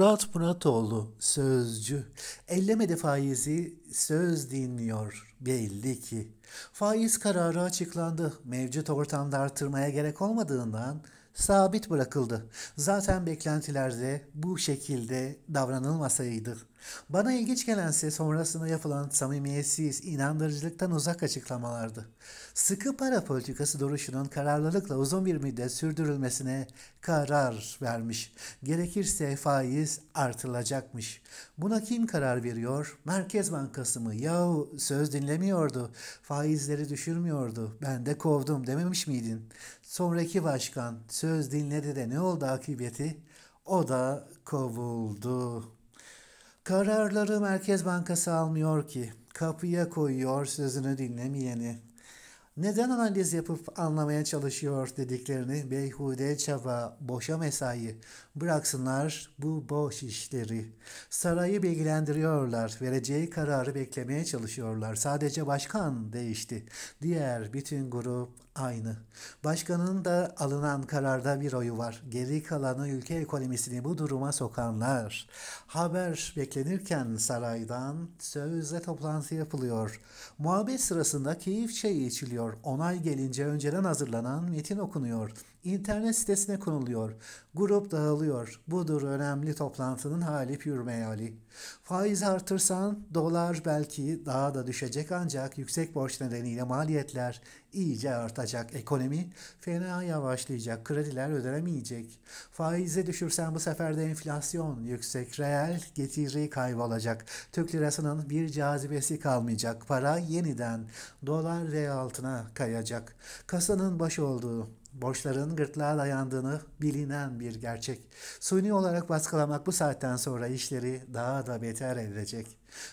Murat Muratoğlu, Sözcü. Ellemedi faizi, söz dinliyor belli ki. Faiz kararı açıklandı. Mevcut ortamda artırmaya gerek olmadığından sabit bırakıldı. Zaten beklentilerde bu şekilde davranılmasaydı. Bana ilginç gelense sonrasında yapılan samimiyetsiz, inandırıcılıktan uzak açıklamalardı. Sıkı para politikası duruşunun kararlılıkla uzun bir müddet sürdürülmesine karar vermiş. Gerekirse faiz artılacakmış. Buna kim karar veriyor? Merkez Bankası mı? Yahu söz dinlemiyordu. Faizleri düşürmüyordu. Ben de kovdum dememiş miydin? Sonraki başkan söz dinledi de ne oldu akıbeti? O da kovuldu. Kararları Merkez Bankası almıyor ki, kapıya koyuyor sözünü dinlemeyeni. Neden analiz yapıp anlamaya çalışıyor dediklerini, beyhude çaba, boşa mesai, bıraksınlar bu boş işleri. Sarayı bilgilendiriyorlar, vereceği kararı beklemeye çalışıyorlar. Sadece başkan değişti, diğer bütün grup aynı. Başkanın da alınan kararda bir oyu var. Geri kalanı ülke ekonomisini bu duruma sokanlar. Haber beklenirken saraydan sözle toplantı yapılıyor. Muhabbet sırasında keyif çayı içiliyor. Onay gelince önceden hazırlanan metin okunuyor. İnternet sitesine konuluyor. Grup dağılıyor. Budur önemli toplantının hali pür meali. Faiz artırsan dolar belki daha da düşecek, ancak yüksek borç nedeniyle maliyetler iyice artacak. Ekonomi fena yavaşlayacak. Krediler ödenemeyecek. Faizi düşürsen bu sefer de enflasyon yüksek. Reel getiri kaybolacak. Türk lirasının bir cazibesi kalmayacak. Para yeniden dolar ve altına kayacak. Kasanın başı olduğu, borçların gırtlağa dayandığını bilinen bir gerçek. Suni olarak baskılamak bu saatten sonra işleri daha da beter edecek.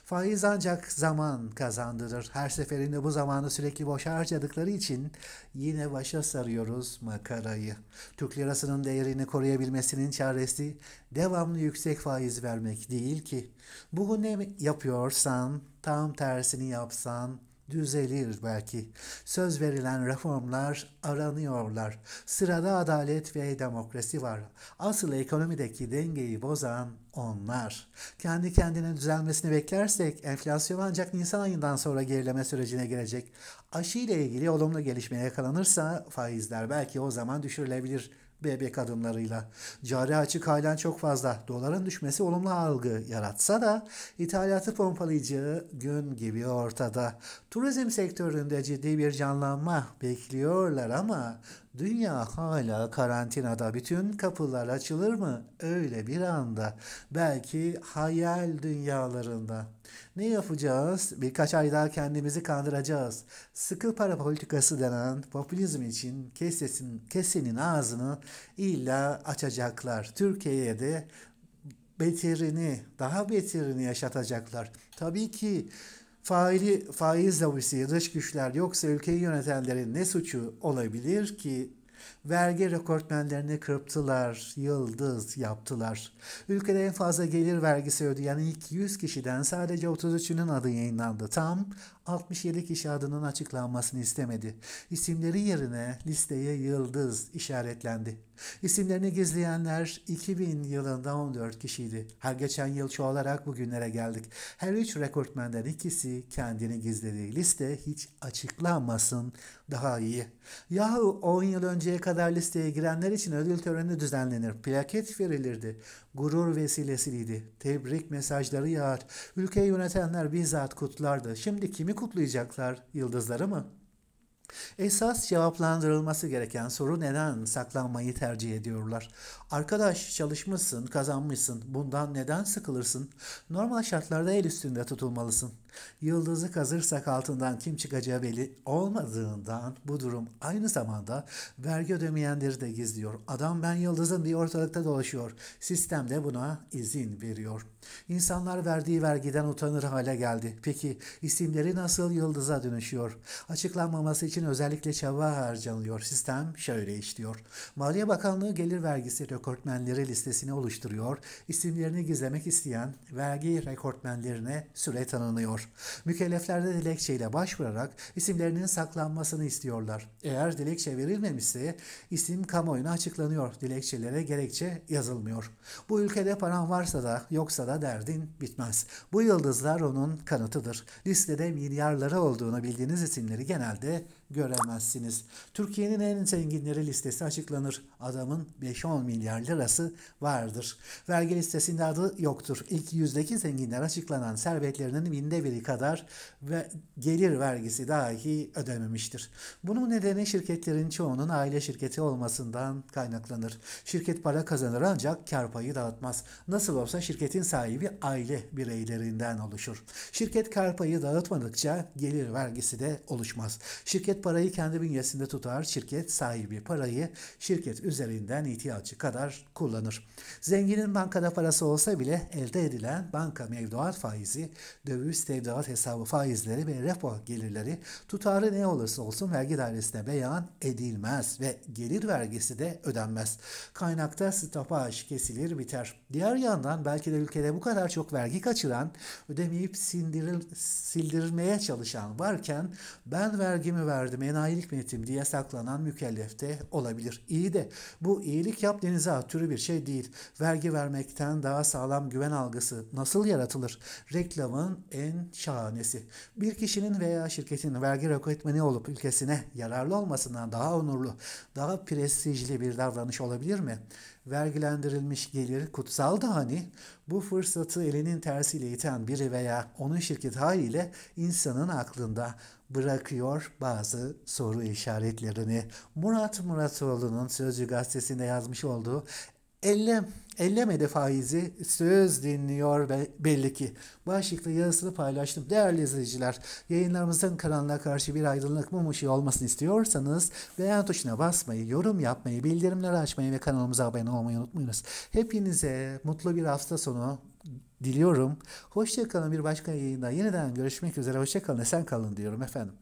Faiz ancak zaman kazandırır. Her seferinde bu zamanı sürekli boşa harcadıkları için yine başa sarıyoruz makarayı. Türk lirasının değerini koruyabilmesinin çaresi devamlı yüksek faiz vermek değil ki. Bugün ne yapıyorsan tam tersini yapsan düzelir belki. Söz verilen reformlar aranıyorlar. Sırada adalet ve demokrasi var. Asıl ekonomideki dengeyi bozan onlar. Kendi kendine düzelmesini beklersek enflasyon ancak Nisan ayından sonra gerileme sürecine girecek. Aşı ile ilgili olumlu gelişme yakalanırsa faizler belki o zaman düşürülebilir. Bebek adımlarıyla. Cari açık halen çok fazla. Doların düşmesi olumlu algı yaratsa da ithalatı pompalayacağı gün gibi ortada. Turizm sektöründe ciddi bir canlanma bekliyorlar ama dünya hala karantinada. Bütün kapılar açılır mı? Öyle bir anda. Belki hayal dünyalarında. Ne yapacağız? Birkaç ay daha kendimizi kandıracağız. Sıkı para politikası denen popülizm için kesenin ağzını illa açacaklar. Türkiye'ye de daha beterini yaşatacaklar. Tabii ki faiz lobisi, dış güçler yoksa ülkeyi yönetenlerin ne suçu olabilir ki? Vergi rekortmenlerini kırptılar, yıldız yaptılar. Ülkede en fazla gelir vergisi ödeyen ilk 100 kişiden sadece 33'ünün adı yayınlandı. Tam 67 kişi adının açıklanmasını istemedi. İsimleri yerine listeye yıldız işaretlendi. İsimlerini gizleyenler 2000 yılında 14 kişiydi. Her geçen yıl çoğalarak bugünlere geldik. Her 3 rekortmenden ikisi kendini gizledi. Liste hiç açıklanmasın daha iyi. Yahu 10 yıl önceye kadar listeye girenler için ödül töreni düzenlenir. Plaket verilirdi. Gurur vesilesiliydi. Tebrik mesajları yağar. Ülkeyi yönetenler bizzat kutlardı. Şimdi kimi kutlayacaklar? Yıldızları mı? Esas cevaplandırılması gereken soru, neden saklanmayı tercih ediyorlar? Arkadaş, çalışmışsın, kazanmışsın. Bundan neden sıkılırsın? Normal şartlarda el üstünde tutulmalısın. Yıldızı kazırsak altından kim çıkacağı belli olmadığından bu durum aynı zamanda vergi ödemeyenleri de gizliyor. Adam ben yıldızım diye ortalıkta dolaşıyor. Sistem de buna izin veriyor. İnsanlar verdiği vergiden utanır hale geldi. Peki isimleri nasıl yıldıza dönüşüyor? Açıklanmaması için özellikle çaba harcanıyor. Sistem şöyle işliyor. Maliye Bakanlığı Gelir Vergisi rekortmenleri listesini oluşturuyor. İsimlerini gizlemek isteyen vergi rekortmenlerine süre tanınıyor. istiyor. Mükellefler de dilekçeyle başvurarak isimlerinin saklanmasını istiyorlar. Eğer dilekçe verilmemişse isim kamuoyuna açıklanıyor. Dilekçelere gerekçe yazılmıyor. Bu ülkede paran varsa da yoksa da derdin bitmez. Bu yıldızlar onun kanıtıdır. Listede milyarlara olduğunu bildiğiniz isimleri genelde göremezsiniz. Türkiye'nin en zenginleri listesi açıklanır. Adamın 5-10 milyar lirası vardır. Vergi listesinde adı yoktur. İlk yüzdeki zenginler açıklanan servetlerinin binde biri kadar ve gelir vergisi dahi ödememiştir. Bunun nedeni şirketlerin çoğunun aile şirketi olmasından kaynaklanır. Şirket para kazanır ancak kar payı dağıtmaz. Nasıl olsa şirketin sahibi aile bireylerinden oluşur. Şirket kar payı dağıtmadıkça gelir vergisi de oluşmaz. Şirket parayı kendi bünyesinde tutar. Şirket sahibi parayı şirket üzerinden ihtiyacı kadar kullanır. Zenginin bankada parası olsa bile elde edilen banka mevduat faizi, döviz tevdiat hesabı faizleri ve repo gelirleri tutarı ne olursa olsun vergi dairesine beyan edilmez ve gelir vergisi de ödenmez. Kaynakta stopaj kesilir biter. Diğer yandan belki de ülkede bu kadar çok vergi kaçıran, ödemeyip sildirmeye çalışan varken ben vergimi verdim, enayilik mi ettim diye saklanan mükellef de olabilir. İyi de bu iyilik yap denize at türü bir şey değil. Vergi vermekten daha sağlam güven algısı nasıl yaratılır? Reklamın en şahanesi. Bir kişinin veya şirketin vergi rekortmeni olup ülkesine yararlı olmasından daha onurlu, daha prestijli bir davranış olabilir mi? Vergilendirilmiş gelir kutsal da hani, bu fırsatı elinin tersiyle iten biri veya onun şirketi haliyle insanın aklında bırakıyor bazı soru işaretlerini. Murat Muratoğlu'nun Sözcü gazetesinde yazmış olduğu ellemedi faizi söz dinliyor ve belli ki başlıklı yazısını paylaştım. Değerli izleyiciler, yayınlarımızın karanlığa karşı bir aydınlık mum ışığı olmasını istiyorsanız beğen tuşuna basmayı, yorum yapmayı, bildirimleri açmayı ve kanalımıza abone olmayı unutmayınız. Hepinize mutlu bir hafta sonu diliyorum. Hoşça kalın, bir başka yayında yeniden görüşmek üzere. Hoşça kalın, esen kalın diyorum efendim.